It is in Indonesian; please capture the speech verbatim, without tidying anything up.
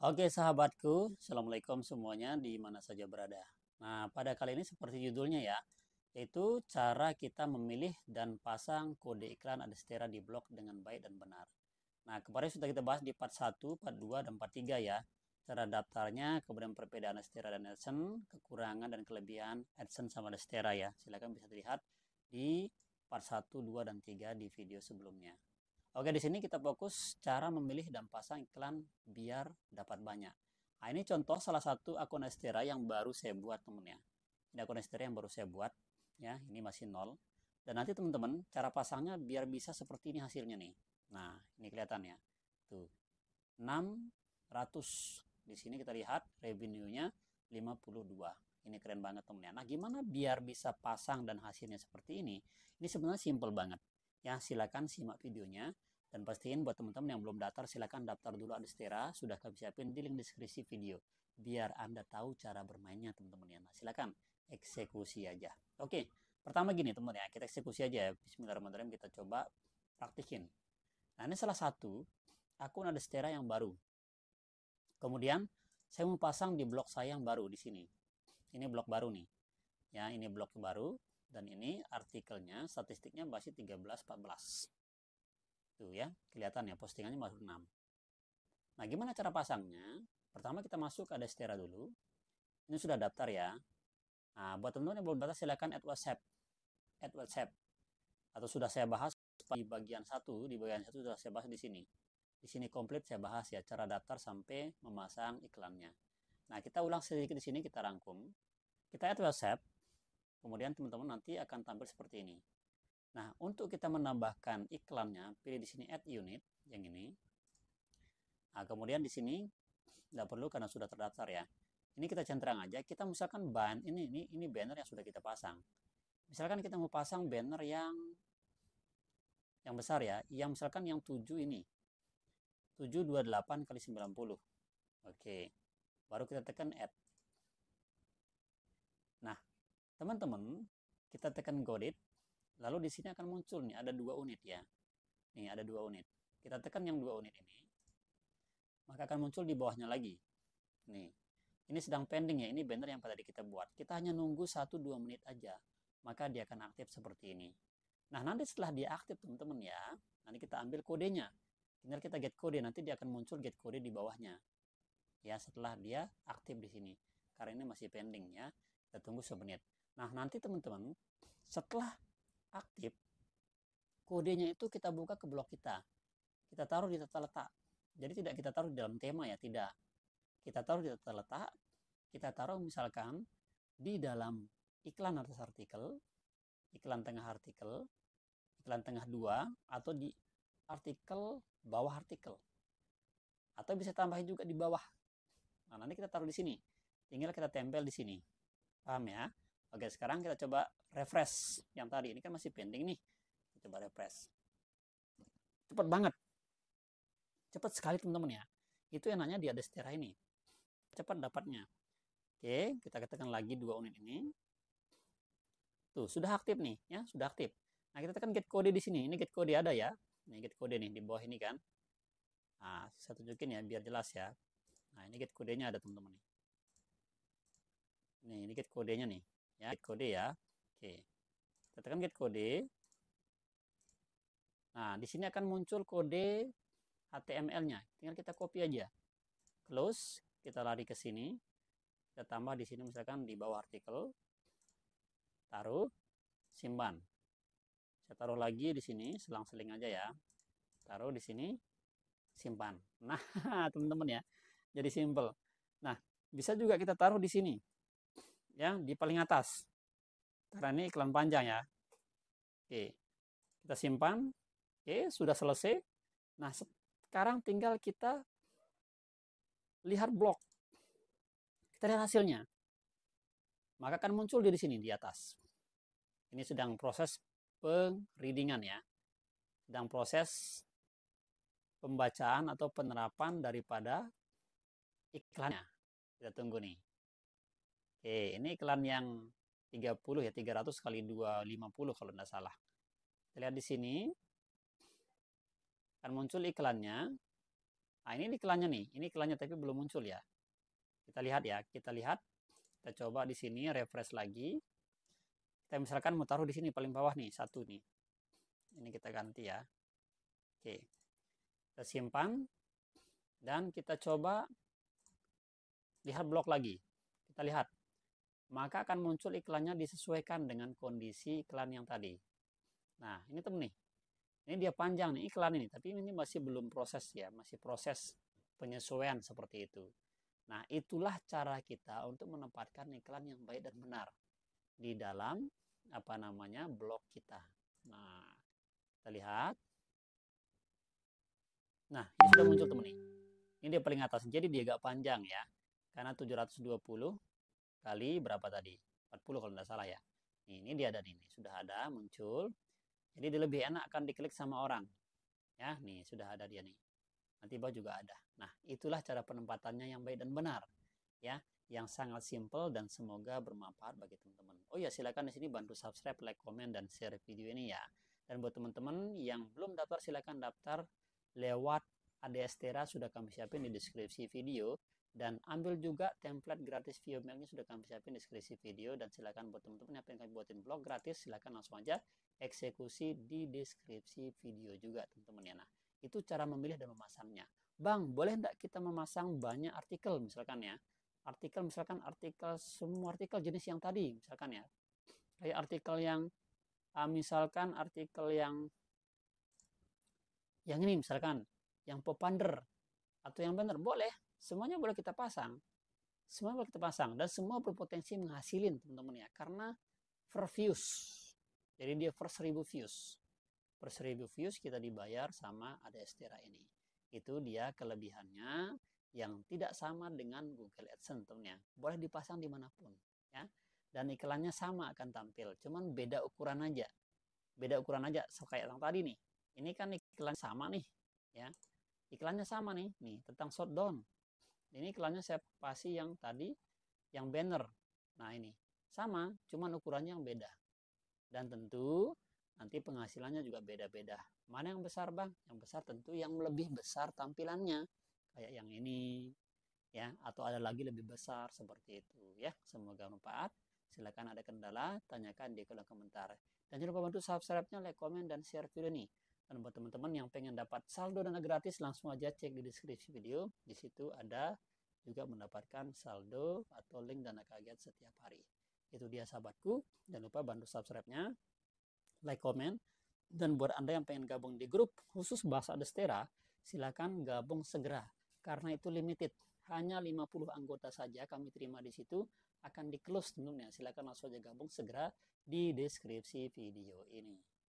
Oke sahabatku, Assalamualaikum semuanya di mana saja berada. Nah, pada kali ini seperti judulnya ya, yaitu cara kita memilih dan pasang kode iklan Adsterra di blog dengan baik dan benar. Nah, kemarin sudah kita bahas di part satu, part dua, dan part tiga ya. Cara daftarnya, kemudian perbedaan Adsterra dan AdSense, kekurangan dan kelebihan AdSense sama Adsterra ya. Silakan bisa dilihat di part satu, dua, dan tiga di video sebelumnya. Oke, di sini kita fokus cara memilih dan pasang iklan biar dapat banyak. Nah, ini contoh salah satu akun Adsterra yang baru saya buat temennya. Ini akun Adsterra yang baru saya buat, ya. Ini masih nol. Dan nanti teman-teman cara pasangnya biar bisa seperti ini hasilnya nih. Nah, ini kelihatannya. Tuh, enam ratus. Di sini kita lihat revenue-nya lima puluh dua. Ini keren banget temennya. Nah, gimana biar bisa pasang dan hasilnya seperti ini? Ini sebenarnya simple banget. Ya, silakan simak videonya dan pastiin buat teman-teman yang belum daftar, silakan daftar dulu Adsterra. Sudah kami siapin di link deskripsi video biar Anda tahu cara bermainnya teman-teman ya. Nah, silakan eksekusi aja. Oke, pertama gini teman ya, kita eksekusi aja ya. Bismillahirrahmanirrahim, kita coba praktikin. Nah, ini salah satu akun Adsterra yang baru. Kemudian saya mau pasang di blog saya yang baru di sini. Ini blog baru nih. Ya, ini blog baru. Dan ini artikelnya, statistiknya masih tiga belas, empat belas. Tuh ya, kelihatan ya, postingannya masuk enam. Nah, gimana cara pasangnya? Pertama kita masuk ke Adsterra dulu. Ini sudah daftar ya. Nah, buat teman-teman yang belum daftar silakan add WhatsApp. Add WhatsApp. Atau sudah saya bahas di bagian satu, di bagian satu sudah saya bahas di sini. Di sini komplit saya bahas ya, cara daftar sampai memasang iklannya. Nah, kita ulang sedikit di sini, kita rangkum. Kita add WhatsApp. Kemudian teman-teman nanti akan tampil seperti ini. Nah, untuk kita menambahkan iklannya, pilih di sini add unit yang ini. Nah, kemudian di sini tidak perlu karena sudah terdaftar ya. Ini kita centang aja. Kita misalkan ban ini ini ini banner yang sudah kita pasang. Misalkan kita mau pasang banner yang yang besar ya, yang misalkan yang tujuh ini. tujuh dua puluh delapan kali sembilan puluh. Oke. Baru kita tekan add. Nah, teman-teman, kita tekan godit, lalu di sini akan muncul nih ada dua unit ya. Nih ada dua unit. Kita tekan yang dua unit ini, maka akan muncul di bawahnya lagi. Nih, ini sedang pending ya. Ini banner yang tadi kita buat. Kita hanya nunggu satu sampai dua menit aja, maka dia akan aktif seperti ini. Nah, nanti setelah dia aktif teman-teman ya, nanti kita ambil kodenya. Tinggal kita get kode, nanti dia akan muncul get kode di bawahnya. Ya, setelah dia aktif di sini. Karena ini masih pending ya. Kita tunggu sebentar. Nah, nanti teman-teman setelah aktif kodenya itu kita buka ke blog kita. Kita taruh di tata letak. Jadi tidak kita taruh di dalam tema ya, tidak. Kita taruh di tata letak. Kita taruh misalkan di dalam iklan atas artikel, iklan tengah artikel, iklan tengah dua, atau di artikel bawah artikel. Atau bisa tambahin juga di bawah. Nah, nanti kita taruh di sini. Tinggal kita tempel di sini. Paham ya? Oke, sekarang kita coba refresh yang tadi. Ini kan masih pending nih. Kita coba refresh. Cepat banget. Cepat sekali teman-teman ya. Itu enaknya di Adsterra ini. Cepat dapatnya. Oke, kita tekan lagi dua unit ini. Tuh, sudah aktif nih ya, sudah aktif. Nah, kita tekan get kode di sini. Ini get kode ada ya. Ini get kode nih di bawah ini kan. Nah, saya tunjukin ya biar jelas ya. Nah, ini get kodenya ada teman-teman nih. Nih, ini get kodenya nih. Ya, get kode ya. Oke. Kita tekan get kode. Nah, di sini akan muncul kode H T M L-nya. Tinggal kita copy aja. Close, kita lari ke sini. Kita tambah di sini misalkan di bawah artikel. Taruh, simpan. Saya taruh lagi di sini, selang-seling aja ya. Taruh di sini, simpan. Nah, teman-teman ya. Jadi simple. Nah, bisa juga kita taruh di sini. Ya, di paling atas karena ini iklan panjang ya. Oke, kita simpan. Oke, sudah selesai. Nah, sekarang tinggal kita lihat blog, kita lihat hasilnya, maka akan muncul di sini di atas. Ini sedang proses pengreadingan ya, sedang proses pembacaan atau penerapan daripada iklannya. Kita tunggu nih. Oke, ini iklan yang tiga puluh ya, tiga ratus kali dua ratus lima puluh kalau tidak salah. Kita lihat di sini. Akan muncul iklannya. Nah, ini iklannya nih, ini iklannya tapi belum muncul ya. Kita lihat ya, kita lihat. Kita coba di sini refresh lagi. Kita misalkan mau taruh di sini paling bawah nih, satu nih. Ini kita ganti ya. Oke. Kita simpan dan kita coba lihat blok lagi. Kita lihat. Maka akan muncul iklannya disesuaikan dengan kondisi iklan yang tadi. Nah, ini temen nih. Ini dia panjang nih iklan ini, tapi ini masih belum proses ya, masih proses penyesuaian seperti itu. Nah, itulah cara kita untuk menempatkan iklan yang baik dan benar di dalam apa namanya blog kita. Nah, kita lihat. Nah, ini sudah muncul temen nih. Ini dia paling atas, jadi dia agak panjang ya, karena tujuh ratus dua puluh kali berapa tadi? empat puluh kalau tidak salah ya. Ini dia ada ini, sudah ada muncul. Jadi dia lebih enak akan diklik sama orang. Ya, nih sudah ada dia nih. Nanti bawah juga ada. Nah, itulah cara penempatannya yang baik dan benar. Ya, yang sangat simple dan semoga bermanfaat bagi teman-teman. Oh ya, silakan di sini bantu subscribe, like, komen dan share video ini ya. Dan buat teman-teman yang belum daftar silakan daftar lewat Adsterra, sudah kami siapin di deskripsi video, dan ambil juga template gratis Viewmail-nya, sudah kami siapin di deskripsi video, dan silakan buat teman-teman yang pengen kami buatin blog gratis silakan langsung aja eksekusi di deskripsi video juga teman-teman ya. Nah, itu cara memilih dan memasangnya. Bang, boleh enggak kita memasang banyak artikel misalkan ya? Artikel misalkan artikel semua artikel jenis yang tadi misalkan ya. Kayak artikel yang misalkan artikel yang yang ini misalkan yang popunder atau yang benar, boleh semuanya boleh kita pasang, semua boleh kita pasang dan semua berpotensi menghasilin teman-teman ya, karena per views, jadi dia per seribu views, per seribu views kita dibayar sama Adsterra ini. Itu dia kelebihannya yang tidak sama dengan Google Adsense teman-teman ya, boleh dipasang dimanapun ya, dan iklannya sama akan tampil, cuman beda ukuran aja, beda ukuran aja. So, kayak yang tadi nih, ini kan iklan sama nih ya. Iklannya sama nih, nih tentang shutdown. Ini iklannya saya pasti yang tadi, yang banner. Nah ini sama, cuman ukurannya yang beda. Dan tentu nanti penghasilannya juga beda-beda. Mana yang besar bang? Yang besar tentu yang lebih besar tampilannya, kayak yang ini, ya. Atau ada lagi lebih besar seperti itu, ya. Semoga bermanfaat. Silakan ada kendala, tanyakan di kolom komentar. Dan jangan lupa bantu subscribe-nya, like, komen, dan share video ini. Dan buat teman-teman yang pengen dapat saldo dana gratis, langsung aja cek di deskripsi video. Di situ ada juga mendapatkan saldo atau link dana kaget setiap hari. Itu dia sahabatku. Jangan lupa bantu subscribe-nya, like, komen. Dan buat Anda yang pengen gabung di grup khusus bahasa Adsterra, silakan gabung segera. Karena itu limited. Hanya lima puluh anggota saja kami terima di situ. Akan di-close tentunya. Silakan langsung aja gabung segera di deskripsi video ini.